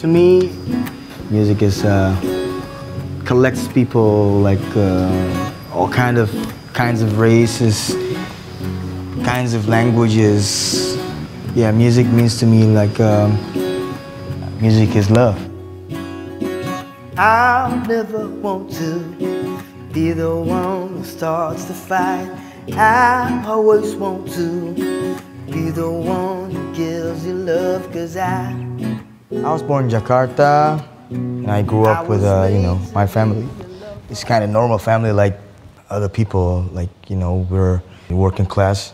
To me, music is collects people like all kinds of races, kinds of languages. Yeah, music means to me like music is love. I'll never want to be the one who starts the fight. I always want to be the one who gives you love, 'cause I was born in Jakarta, and I grew up with, you know, my family. It's kind of normal family like other people, like, you know, we're working class.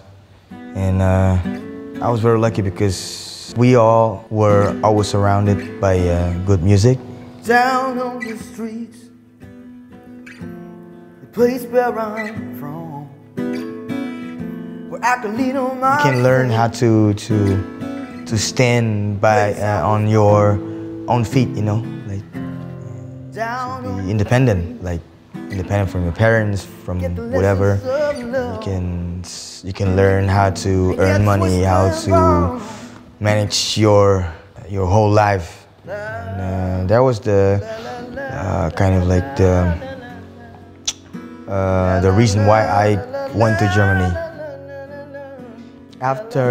And I was very lucky because we all were always surrounded by good music. Down on the streets, the place where I'm from, where I can lean on my... You can learn how to stand by on your own feet, you know, like to be independent, like independent from your parents, from whatever. You can learn how to earn money, how to manage your whole life. And, that was the kind of like the reason why I went to Germany. After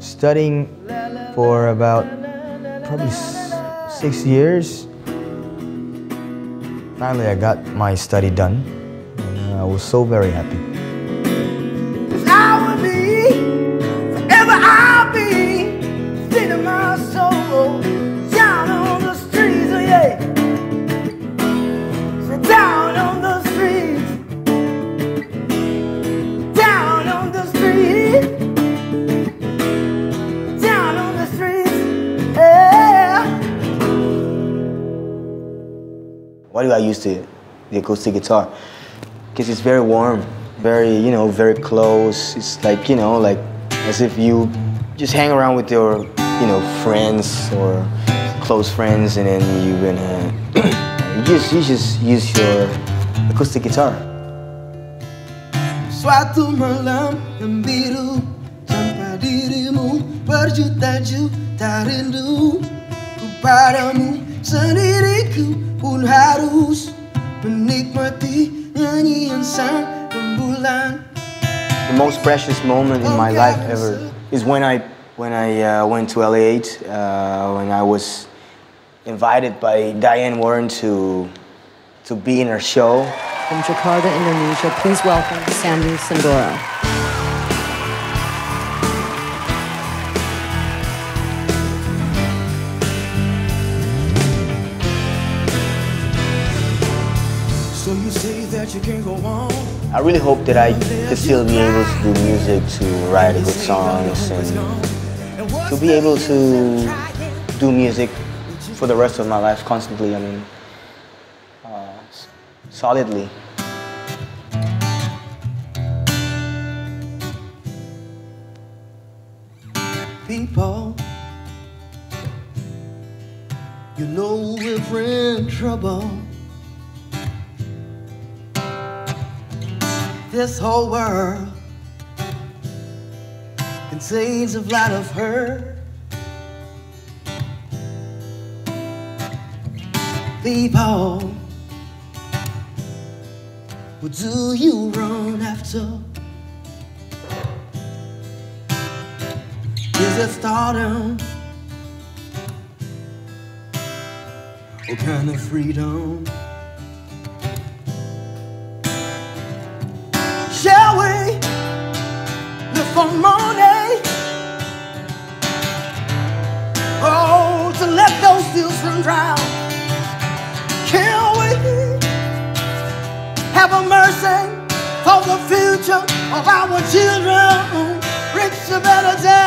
studying for about probably 6 years, finally I got my study done, and I was so very happy. 'Cause I will be, forever I'll be, sitting my soul down on the streets, oh yeah. So down on the streets, down on the streets. Why do I use the acoustic guitar? Because it's very warm, very, you know, very close. It's like, you know, like as if you just hang around with your, you know, friends or close friends, and then you're gonna you just use your acoustic guitar. Suatu malam yang biru, tanpa dirimu berjuta-juta rindu kepadamu sendiriku. Pun harus menikmati nyanyian sang rembulan. The most precious moment in my life ever is when I went to LA8, when I was invited by Diane Warren to be in her show. From Jakarta, Indonesia, please welcome Sandhy Sondoro. I really hope that I could still be able to do music, to write good songs, and to be able to do music for the rest of my life constantly, I mean, solidly. People, you know we're in trouble. This whole world contains a lot of hurt. People will do you wrong after. Is it stardom? What kind of freedom? Shall we live for money? Oh, to let those children drown. Can we have a mercy for the future of our children? Reach a better day,